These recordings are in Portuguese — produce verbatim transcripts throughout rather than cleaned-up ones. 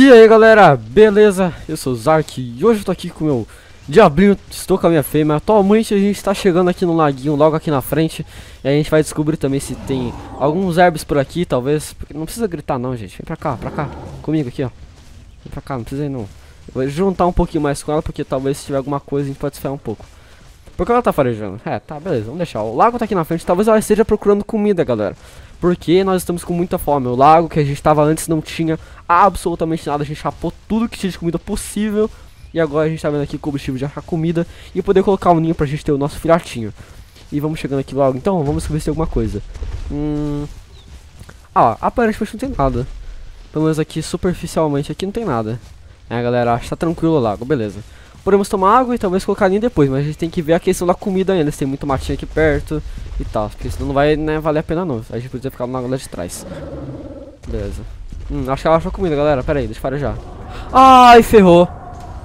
E aí galera, beleza? Eu sou o Zark e hoje eu tô aqui com o meu diablinho, estou com a minha fêmea. Atualmente a gente tá chegando aqui no laguinho, logo aqui na frente. E a gente vai descobrir também se tem alguns herbs por aqui, talvez. Porque não precisa gritar não, gente, vem pra cá, pra cá, comigo aqui ó. Vem pra cá, não precisa ir não. Eu vou juntar um pouquinho mais com ela, porque talvez se tiver alguma coisa a gente pode desfiar um pouco. Porque ela tá farejando. É, tá, beleza, vamos deixar. O lago tá aqui na frente, talvez ela esteja procurando comida, galera. Porque nós estamos com muita fome. O lago que a gente tava antes não tinha absolutamente nada. A gente chapou tudo que tinha de comida possível. E agora a gente tá vendo aqui o objetivo de achar comida e poder colocar um ninho pra gente ter o nosso filhotinho. E vamos chegando aqui logo. Então, vamos ver se tem alguma coisa. Hum... Ah, aparentemente não tem nada. Pelo menos aqui, superficialmente, aqui não tem nada. É, galera, acho que tá tranquilo o lago, beleza. Podemos tomar água e talvez colocar ninho depois, mas a gente tem que ver a questão da comida ainda, se tem muito matinho aqui perto e tal, porque senão não vai, né, valer a pena não. A gente podia ficar na água lá de trás. Beleza. Hum, acho que ela achou comida, galera. Pera aí, deixa eu farejar. Ai, ferrou.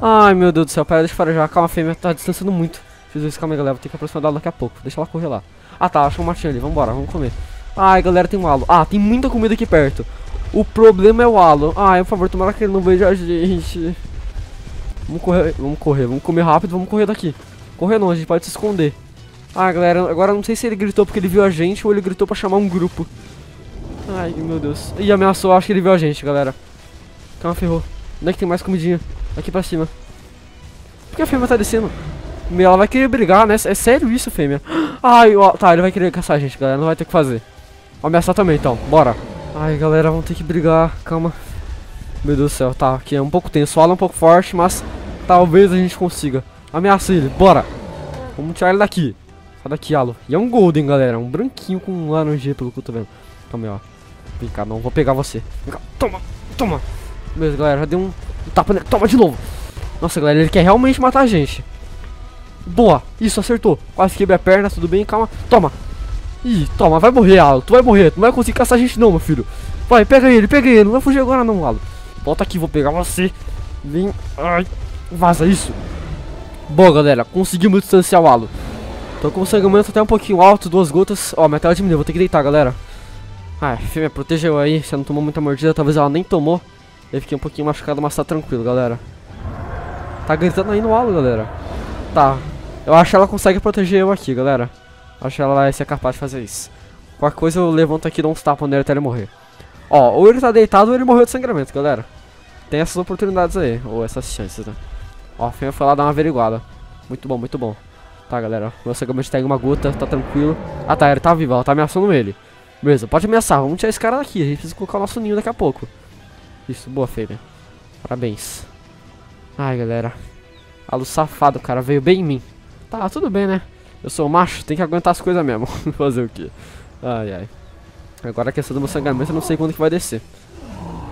Ai, meu Deus do céu. Pera aí, deixa eu farejar. Calma, a fêmea tá distanciando muito. Fiz isso, calma aí, galera. Vou ter que aproximar dela daqui a pouco. Deixa ela correr lá. Ah, tá. Achou um matinho ali. Vambora, vamos comer. Ai, galera, tem um halo. Ah, tem muita comida aqui perto. O problema é o halo. Ai, por favor, tomara que ele não veja a gente. Vamos correr, vamos correr, vamos comer rápido, vamos correr daqui. Correr não, a gente pode se esconder. Ah, galera, agora eu não sei se ele gritou porque ele viu a gente ou ele gritou pra chamar um grupo. Ai, meu Deus. Ih, ameaçou, acho que ele viu a gente, galera. Calma, ferrou. Onde é que tem mais comidinha? Aqui pra cima. Por que a fêmea tá descendo? Meu, ela vai querer brigar, né? É sério isso, fêmea? Ai, ó, tá, ele vai querer caçar a gente, galera, não vai ter o que fazer. Vou ameaçar também, então, bora. Ai, galera, vamos ter que brigar, calma. Meu Deus do céu, tá, aqui é um pouco tenso, fala um pouco forte, mas talvez a gente consiga. Ameaça ele, bora. Vamos tirar ele daqui. Sai daqui, halo. E é um golden, galera, um branquinho com um laranja pelo que eu tô vendo. Calma aí, ó. Vem cá, não, vou pegar você. Vem cá, toma, toma. Beleza, galera, já deu um, um tapa nele, toma de novo. Nossa, galera, ele quer realmente matar a gente. Boa, isso, acertou. Quase quebrei a perna, tudo bem, calma, toma. Ih, toma, vai morrer, halo, tu vai morrer, tu não vai conseguir caçar a gente não, meu filho. Vai, pega ele, pega ele, não vai fugir agora não, halo. Volta aqui, vou pegar você. Vem. Ai. Vaza isso. Bom, galera, conseguimos distanciar o halo. Tô com o sangueamento até um pouquinho alto, duas gotas. Ó, minha tela diminuiu, vou ter que deitar, galera. Ai, fêmea, protegeu aí. Você não tomou muita mordida, talvez ela nem tomou. Eu fiquei um pouquinho machucado, mas tá tranquilo, galera. Tá gritando aí no halo, galera. Tá. Eu acho que ela consegue proteger eu aqui, galera. Acho que ela vai ser capaz de fazer isso. Qualquer coisa eu levanto aqui e dou uns tapas nele até ele morrer. Ó, ou ele tá deitado ou ele morreu de sangramento, galera. Tem essas oportunidades aí, ou essas chances, né? Ó, a fêmea foi lá dar uma averiguada. Muito bom, muito bom. Tá, galera, meu sangramento tá em uma gota, tá tranquilo. Ah, tá, ele tá vivo, ela tá ameaçando ele. Beleza, pode ameaçar, vamos tirar esse cara daqui. A gente precisa colocar o nosso ninho daqui a pouco. Isso, boa, fêmea. Parabéns. Ai, galera. Halo safado, cara, veio bem em mim. Tá, tudo bem, né? Eu sou macho, tem que aguentar as coisas mesmo. Fazer o quê? Ai, ai. Agora a questão do meu sangramento eu não sei quando que vai descer.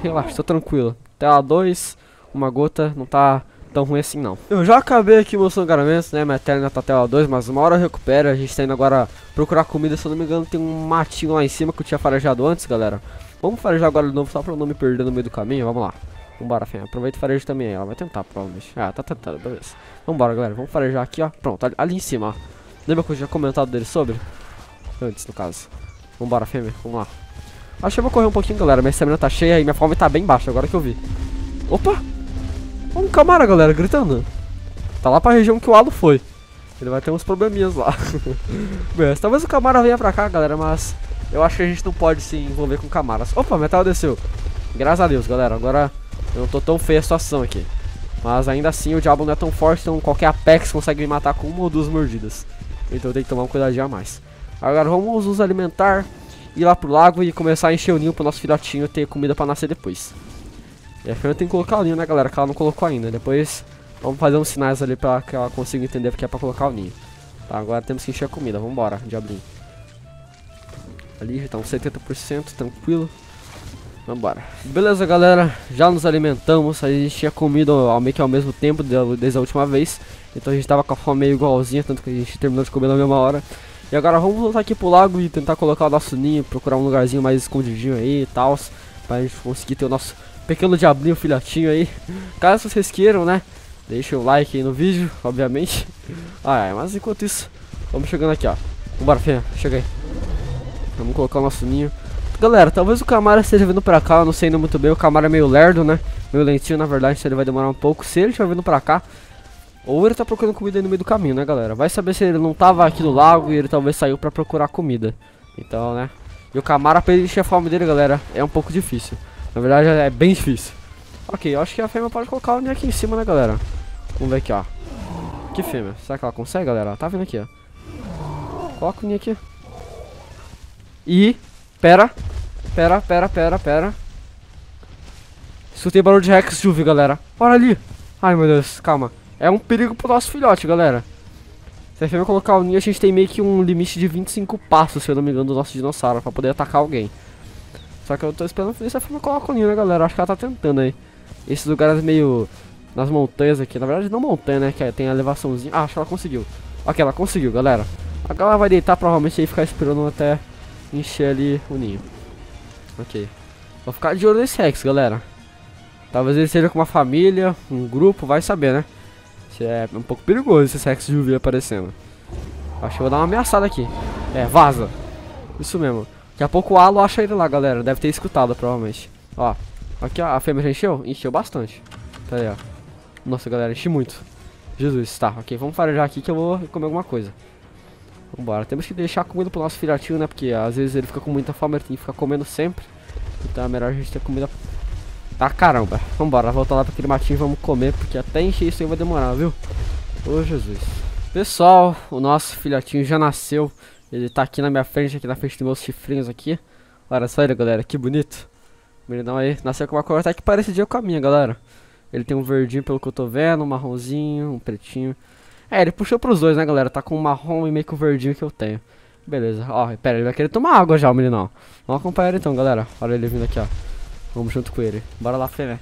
Relaxa, tô tranquilo. Tela dois, uma gota, não tá tão ruim assim não. Eu já acabei aqui meus sangramentos, né? Minha tela ainda tá tela dois, mas uma hora eu recupero. A gente tá indo agora procurar comida, se eu não me engano tem um matinho lá em cima que eu tinha farejado antes, galera. Vamos farejar agora de novo só pra eu não me perder no meio do caminho, vamos lá. Vambora, fêmea, aproveita e fareja também aí, ela vai tentar provavelmente. Ah, tá tentando, beleza. Vambora, galera, vamos farejar aqui, ó. Pronto, ali, ali em cima, ó. Lembra que eu tinha comentado dele sobre? Antes, no caso. Vambora, fêmea, vamos lá. Acho que eu vou correr um pouquinho, galera. Minha stamina tá cheia e minha fome tá bem baixa, agora que eu vi. Opa! Um camara, galera, gritando. Tá lá pra região que o halo foi. Ele vai ter uns probleminhas lá. Bem, talvez o camara venha pra cá, galera, mas eu acho que a gente não pode se envolver com camaras. Opa, minha tela desceu. Graças a Deus, galera. Agora eu não tô tão feia a situação aqui. Mas ainda assim o diabo não é tão forte, então qualquer Apex consegue me matar com uma ou duas mordidas. Então eu tenho que tomar um cuidadinho a mais. Agora vamos nos alimentar, ir lá pro lago e começar a encher o ninho pro nosso filhotinho ter comida pra nascer depois. E a fêmea tem que colocar o ninho, né, galera, que ela não colocou ainda. Depois vamos fazer uns sinais ali pra que ela consiga entender porque é pra colocar o ninho. Tá, agora temos que encher a comida, vambora, diablinho. Ali já tá uns setenta por cento, tranquilo. Vambora. Beleza, galera, já nos alimentamos, a gente tinha comido ao meio que ao mesmo tempo desde a última vez. Então a gente tava com a fome meio igualzinha, tanto que a gente terminou de comer na mesma hora. E agora vamos voltar aqui pro lago e tentar colocar o nosso ninho, procurar um lugarzinho mais escondidinho aí e tal, pra gente conseguir ter o nosso pequeno diablinho filhotinho aí. Caso vocês queiram, né, deixem o like aí no vídeo, obviamente. Ah, é, mas enquanto isso, vamos chegando aqui, ó. Vambora, fêmea, chega aí. Vamos colocar o nosso ninho. Galera, talvez o camara esteja vindo pra cá, eu não sei ainda muito bem, o camara é meio lerdo, né. Meu lentinho, na verdade, se ele vai demorar um pouco. Se ele estiver vindo pra cá, ou ele tá procurando comida aí no meio do caminho, né, galera? Vai saber se ele não tava aqui no lago e ele talvez saiu pra procurar comida. Então, né? E o Camara, pra ele encher a fome dele, galera, é um pouco difícil. Na verdade, é bem difícil. Ok, eu acho que a fêmea pode colocar o ninho aqui em cima, né, galera? Vamos ver aqui, ó. Que fêmea? Será que ela consegue, galera? Tá vindo aqui, ó. Coloca o ninho aqui. E... Pera. Pera, pera, pera, pera. Escutei barulho de Rex Juve, galera. Olha ali. Ai, meu Deus, calma. É um perigo pro nosso filhote, galera. Se a fêmea colocar o ninho, a gente tem meio que um limite de vinte e cinco passos, se eu não me engano, do nosso dinossauro, pra poder atacar alguém. Só que eu tô esperando ver se a fêmea coloca o ninho, né, galera? Acho que ela tá tentando aí. Esses lugares meio... nas montanhas aqui. Na verdade, não montanha, né? Que tem a elevaçãozinha. Ah, acho que ela conseguiu. Ok, ela conseguiu, galera. Agora ela vai deitar, provavelmente, e ficar esperando até encher ali o ninho. Ok. Vou ficar de olho nesse Rex, galera. Talvez ele seja com uma família, um grupo, vai saber, né? Isso é um pouco perigoso, esse Rex Juve aparecendo. Acho que eu vou dar uma ameaçada aqui. É, vaza. Isso mesmo. Daqui a pouco o Alo acha ele lá, galera. Deve ter escutado, provavelmente. Ó. Aqui, ó. A fêmea já encheu? Encheu bastante. Tá aí, ó. Nossa, galera. Enchi muito. Jesus. Tá. Ok. Vamos farejar aqui que eu vou comer alguma coisa. Vambora. Temos que deixar comida pro nosso filhotinho, né? Porque às vezes ele fica com muita fome, ele tem que ficar comendo sempre. Então é melhor a gente ter comida... Tá, caramba. Vambora. Voltar lá pra aquele matinho e vamos comer. Porque até encher isso aí vai demorar, viu? Ô, Jesus. Pessoal, o nosso filhotinho já nasceu. Ele tá aqui na minha frente, aqui na frente dos meus chifrinhos aqui. Olha só ele, galera. Que bonito. O meninão aí nasceu com uma cor até que parecidinha com a minha, galera. Ele tem um verdinho pelo cotovelo, um marronzinho, um pretinho. É, ele puxou pros dois, né, galera? Tá com um marrom e meio que o verdinho que eu tenho. Beleza. Ó, pera, ele vai querer tomar água já, o meninão. Vamos acompanhar ele então, galera. Olha ele vindo aqui, ó. Vamos junto com ele. Bora lá, fêmea.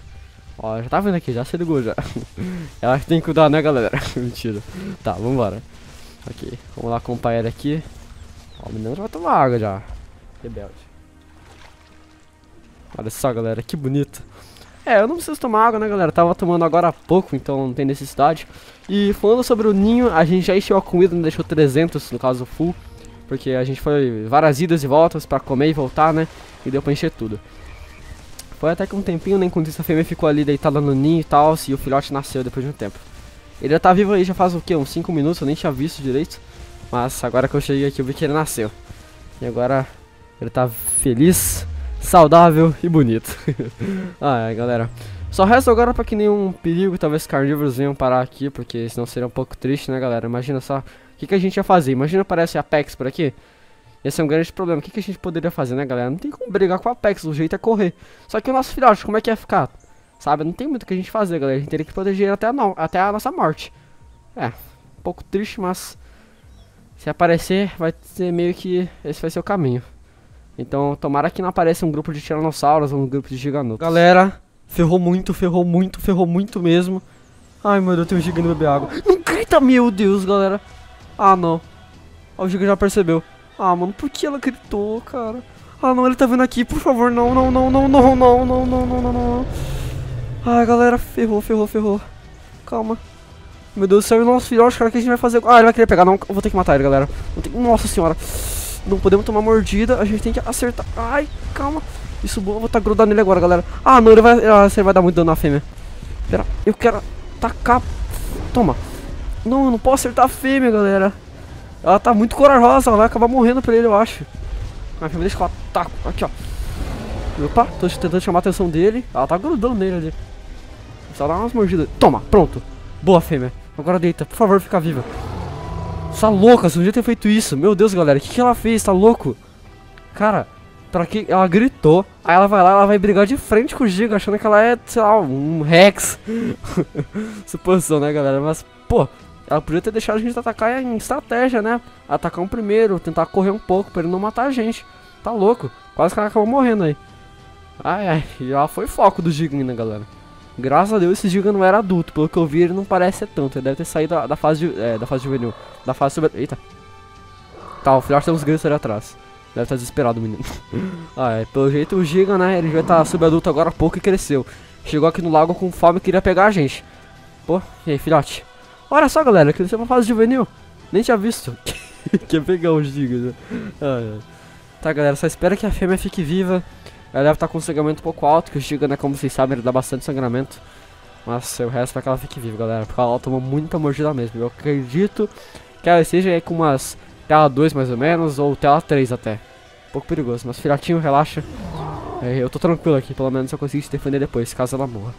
Ó, já tá vindo aqui, já se ligou, já. Eu acho que tem que cuidar, né, galera? Mentira. Tá, vambora. Ok, vamos lá acompanhar ele aqui. Ó, o menino já vai tomar água já. Rebelde. Olha só, galera, que bonito. É, eu não preciso tomar água, né, galera? Tava tomando agora há pouco, então não tem necessidade. E falando sobre o ninho, a gente já encheu a comida, né? Deixou trezentos, no caso full. Porque a gente foi várias idas e voltas pra comer e voltar, né? E deu pra encher tudo. Foi até que um tempinho, né, enquanto isso a fêmea ficou ali deitada no ninho e tal, e o filhote nasceu depois de um tempo. Ele já tá vivo aí já faz o quê? Uns cinco minutos, eu nem tinha visto direito. Mas agora que eu cheguei aqui eu vi que ele nasceu. E agora ele tá feliz, saudável e bonito. Ah, é, galera. Só resta agora pra que nenhum perigo, talvez carnívoros venham parar aqui, porque senão seria um pouco triste, né, galera? Imagina só, o que, que a gente ia fazer? Imagina aparece a Apex por aqui. Esse é um grande problema. O que, que a gente poderia fazer, né, galera? Não tem como brigar com a Apex, o jeito é correr. Só que o nosso filhote, como é que ia ficar? Sabe, não tem muito o que a gente fazer, galera. A gente teria que proteger ele até, não, até a nossa morte. É, um pouco triste, mas... se aparecer, vai ser meio que... esse vai ser o caminho. Então, tomara que não apareça um grupo de tiranossauros ou um grupo de giganotos. Galera, ferrou muito, ferrou muito, ferrou muito mesmo. Ai, meu Deus, tem um gigante beber água. Não grita, meu Deus, galera. Ah, não. Ó, o gigante já percebeu. Ah, mano, por que ela gritou, cara? Ah, não, ele tá vindo aqui, por favor, não, não, não, não, não, não, não, não, não, não, não. Ai, galera, ferrou, ferrou, ferrou. Calma. Meu Deus do céu, e o nosso filhote, cara, o que a gente vai fazer? Ah, ele vai querer pegar, não, eu vou ter que matar ele, galera. Nossa senhora. Não podemos tomar mordida, a gente tem que acertar. Ai, calma. Isso, boa, eu vou tá grudado nele agora, galera. Ah, não, ele vai, ah, você vai dar muito dano na fêmea. Pera, eu quero atacar. Toma. Não, eu não posso acertar a fêmea, galera. Ela tá muito corajosa, ela vai acabar morrendo pra ele, eu acho. Mas deixa que eu ataco. Aqui, ó. Opa, tô tentando chamar a atenção dele. Ela tá grudando nele ali. Só dá umas mordidas. Toma, pronto. Boa, fêmea. Agora deita, por favor, fica viva. Tá louca, você não devia ter feito isso. Meu Deus, galera, o que, que ela fez? Tá louco? Cara, pra que? Ela gritou. Aí ela vai lá, ela vai brigar de frente com o Giga, achando que ela é, sei lá, um Rex. Suposição, né, galera? Mas, pô... ela podia ter deixado a gente atacar em estratégia, né? Atacar um primeiro, tentar correr um pouco pra ele não matar a gente. Tá louco. Quase que ela acabou morrendo aí. Ai, ai. E ela foi foco do Giga, né, galera? Graças a Deus esse Giga não era adulto. Pelo que eu vi, ele não parece ser tanto. Ele deve ter saído da, da fase de, é, da fase juvenil. Da fase sobre... Eita. Tá, o filhote tem uns gritos ali atrás. Deve estar desesperado o menino. Ai, pelo jeito o Giga, né? Ele já tá subadulto agora há pouco e cresceu. Chegou aqui no lago com fome e queria pegar a gente. Pô, e aí, filhote? Olha só, galera, que isso é uma fase juvenil. Nem tinha visto. Que é pegar os gigas, né? Ah, é. Tá, galera, só espero que a fêmea fique viva. Ela deve estar com um sangramento um pouco alto, que o Giga, né, como vocês sabem, ele dá bastante sangramento. Mas o resto é que ela fique viva, galera, porque ela tomou muita mordida mesmo. Eu acredito que ela seja aí com umas tela dois mais ou menos, ou tela três até. Um pouco perigoso, mas filhotinho, relaxa. Eu tô tranquilo aqui, pelo menos eu consigo te defender depois, caso ela morra.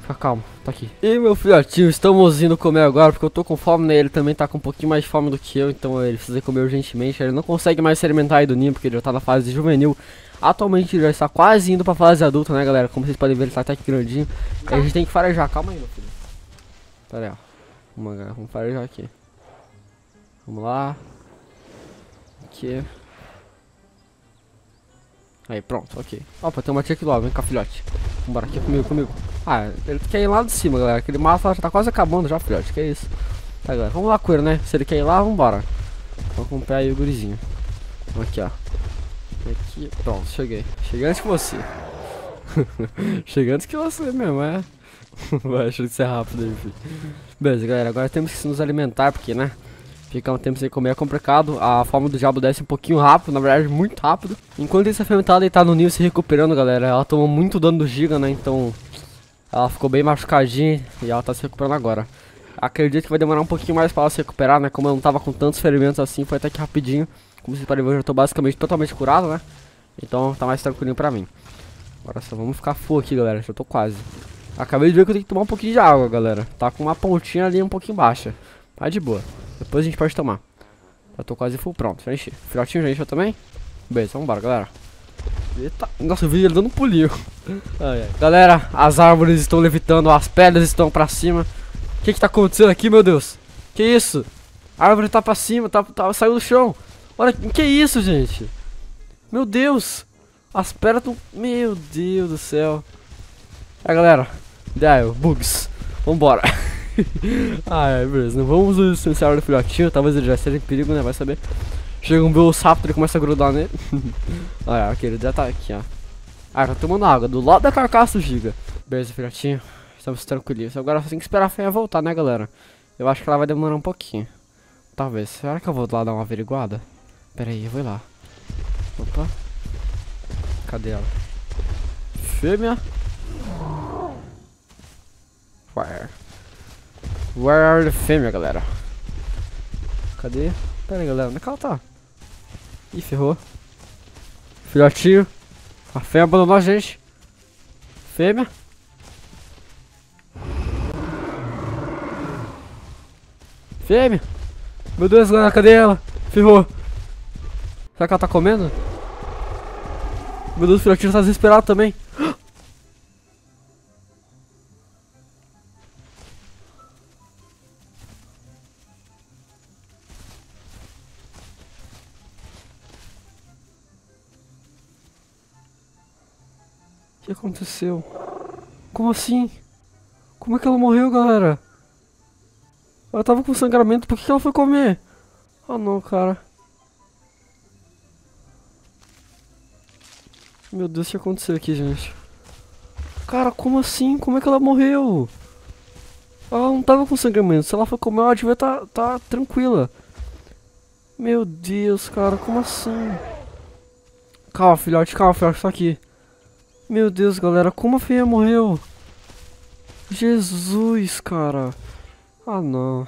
Fica calmo, tá aqui. E meu filhotinho, estamos indo comer agora, porque eu tô com fome, né? Ele também tá com um pouquinho mais de fome do que eu, então ele precisa comer urgentemente. Ele não consegue mais se alimentar aí do ninho, porque ele já tá na fase juvenil. Atualmente ele já está quase indo pra fase adulta, né, galera? Como vocês podem ver, ele tá até aqui grandinho. E a gente tem que farejar, calma aí, meu filho. Pera aí, ó. Vamos, galera, vamos farejar aqui. Vamos lá. Aqui. Aí, pronto, ok. Opa, tem uma tia aqui logo, vem cá, filhote. Vambora, aqui comigo, comigo. Ah, ele quer ir lá de cima, galera. Aquele mapa já tá quase acabando já, filhote, que é isso. Tá, galera, vamos lá com ele, né? Se ele quer ir lá, vambora. Vou acompanhar aí o gurizinho. Aqui, ó. Aqui, pronto, cheguei. Cheguei antes que você. Cheguei antes que você mesmo, é. Vai, deixa de ser rápido aí, filho. Beleza, galera, agora temos que nos alimentar, porque, né? Ficar um tempo sem comer é complicado, a fome do diabo desce um pouquinho rápido, na verdade muito rápido. Enquanto essa fêmea tá deitada no ninho se recuperando, galera, ela tomou muito dano do Giga, né, então ela ficou bem machucadinha e ela tá se recuperando agora. Acredito que vai demorar um pouquinho mais pra ela se recuperar, né, como eu não tava com tantos ferimentos assim, foi até que rapidinho. Como vocês podem ver, eu já tô basicamente totalmente curado, né, então tá mais tranquilinho pra mim. Agora só vamos ficar full aqui, galera, já tô quase. Acabei de ver que eu tenho que tomar um pouquinho de água, galera, tá com uma pontinha ali um pouquinho baixa, tá de boa. Depois a gente pode tomar. Já tô quase full, pronto, já enchi. Filhotinho já encheu também? Beleza, vambora, galera. Eita, nossa, eu vi ele dando um pulinho. Ai, ai. Galera, as árvores estão levitando, as pedras estão pra cima. O que que tá acontecendo aqui, meu Deus? Que isso? A árvore tá pra cima, tá, tá, saiu do chão. Olha, que isso, gente? Meu Deus. As pedras tão... Meu Deus do céu. É, galera. Daí, bugs. Vambora. Ah, é, beleza, não vamos licenciar o filhotinho, talvez ele já esteja em perigo, né, vai saber. Chega um belo sapo, ele começa a grudar nele. Ah, é, aquele já tá aqui, ó. Ah, tá tomando água, do lado da carcaça do Giga. Beleza, filhotinho, estamos tranquilos. Agora só tem que esperar a fêmea voltar, né, galera. Eu acho que ela vai demorar um pouquinho. Talvez, será que eu vou lá dar uma averiguada? Pera aí, eu vou lá. Opa. Cadê ela? Fêmea. Fire. Where are the fêmea, galera? Cadê? Pera aí, galera, onde é que ela tá? Ih, ferrou. Filhotinho. A fêmea abandonou a gente. Fêmea. Fêmea. Meu Deus, galera, cadê ela? Ferrou. Será que ela tá comendo? Meu Deus, o filhotinho tá desesperado também. O que aconteceu? Como assim? Como é que ela morreu, galera? Ela tava com sangramento, por que que ela foi comer? Ah, não, cara. Meu Deus, o que aconteceu aqui, gente? Cara, como assim? Como é que ela morreu? Ela não tava com sangramento, se ela foi comer ela devia tá, tá tranquila. Meu Deus, cara, como assim? Calma, filhote, calma, filhote, só aqui. Meu Deus, galera, como a fêmea morreu? Jesus, cara. Ah, não.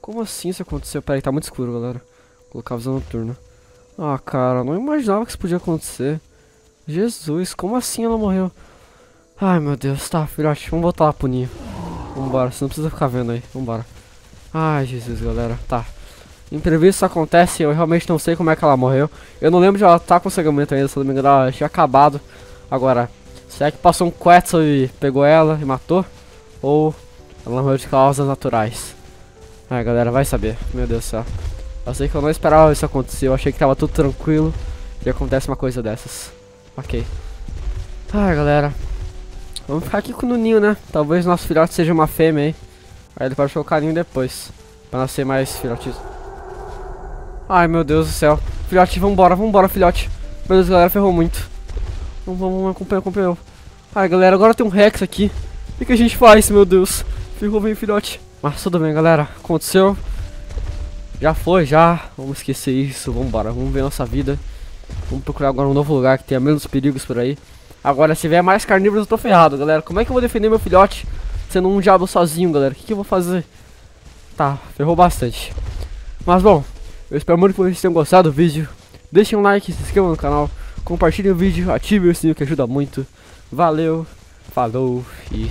Como assim isso aconteceu? Peraí, tá muito escuro, galera. Vou colocar a visão noturna. Ah, cara, não imaginava que isso podia acontecer. Jesus, como assim ela morreu? Ai, meu Deus, tá, filhote, vamos botar lá pro ninho. Vambora, você não precisa ficar vendo aí, vambora. Ai, Jesus, galera, tá. Imprevisto acontece, eu realmente não sei como é que ela morreu. Eu não lembro de ela tá com sangramento ainda, se não me engano ela tinha acabado. Agora, será que passou um Quetzal e pegou ela e matou? Ou ela morreu de causas naturais? Ai, galera, vai saber. Meu Deus do céu. Eu sei que eu não esperava isso acontecer. Eu achei que tava tudo tranquilo e acontece uma coisa dessas. Ok. Ai, galera. Vamos ficar aqui com o ninho, né? Talvez nosso filhote seja uma fêmea aí. Aí ele pode colocar o ninho depois, pra nascer mais filhotes. Ai, meu Deus do céu. Filhote, vambora, vambora, filhote. Meu Deus, galera, ferrou muito. Vamos, vamos, acompanha, acompanha. Ai, galera, agora tem um Rex aqui. O que que a gente faz, meu Deus? Ficou bem, filhote. Mas tudo bem, galera. Aconteceu. Já foi, já. Vamos esquecer isso. Vambora, vamos ver nossa vida. Vamos procurar agora um novo lugar que tenha menos perigos por aí. Agora, se vier mais carnívoros, eu tô ferrado, galera. Como é que eu vou defender meu filhote sendo um diabo sozinho, galera? O que, que eu vou fazer? Tá, ferrou bastante. Mas, bom, eu espero muito que vocês tenham gostado do vídeo. Deixem um like, se inscrevam no canal, compartilhem o vídeo, ativem o sininho que ajuda muito. Valeu, falou e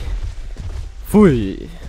fui!